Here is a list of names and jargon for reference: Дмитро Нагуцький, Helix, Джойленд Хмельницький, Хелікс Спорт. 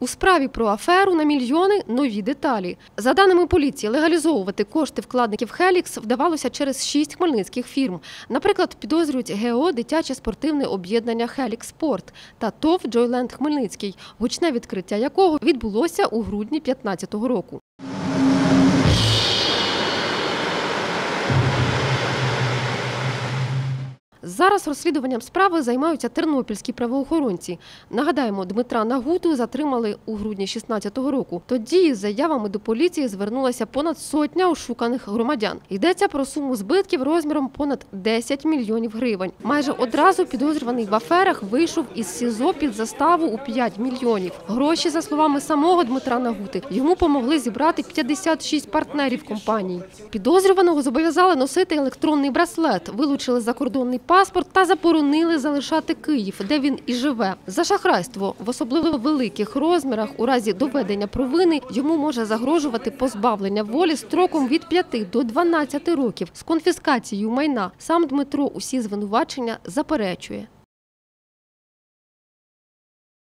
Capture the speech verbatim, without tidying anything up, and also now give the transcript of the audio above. У справі про аферу на мільйони – нові деталі. За даними поліції, легалізовувати кошти вкладників «Хелікс» вдавалося через шість хмельницьких фірм. Наприклад, підозрюють ГО «Дитяче спортивне об'єднання «Хелікс Спорт» та ТОВ «Джойленд Хмельницький», гучне відкриття якого відбулося у грудні дві тисячі п'ятнадцятого року. Зараз розслідуванням справи займаються тернопільські правоохоронці. Нагадаємо, Дмитра Нагуцького затримали у грудні дві тисячі шістнадцятого року. Тоді із заявами до поліції звернулася понад сотня ошуканих громадян. Йдеться про суму збитків розміром понад десять мільйонів гривень. Майже одразу підозрюваний в аферах вийшов із СІЗО під заставу у п'ять мільйонів. Гроші, за словами самого Дмитра Нагуцького, йому помогли зібрати п'ятдесят шість партнерів компанії. Підозрюваного зобов'язали носити електронний браслет, вилучили закордонний паспорт, Паспорт та заборонили залишати Київ, де він і живе. За шахрайство в особливо великих розмірах у разі доведення провини йому може загрожувати позбавлення волі строком від п'яти до дванадцяти років з конфіскацією майна. Сам Дмитро усі звинувачення заперечує.